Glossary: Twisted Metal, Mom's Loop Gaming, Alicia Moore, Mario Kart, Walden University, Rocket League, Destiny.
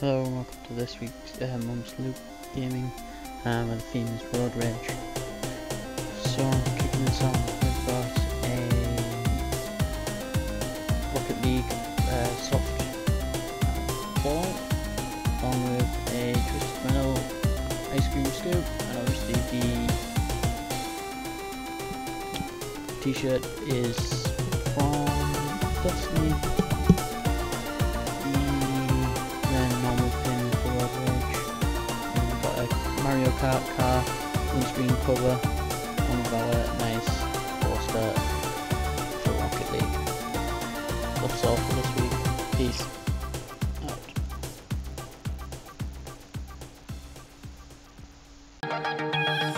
Hello and welcome to this week's Mom's Loop Gaming, where the theme is road rage. So I'm kicking this on. We've got a Rocket League soft ball, along with a Twisted Metal ice cream scoop, and obviously the t-shirt is from Destiny. Mario Kart car, windscreen cover, one of our nice poster for Rocket League. That's all for this week. Peace. Out.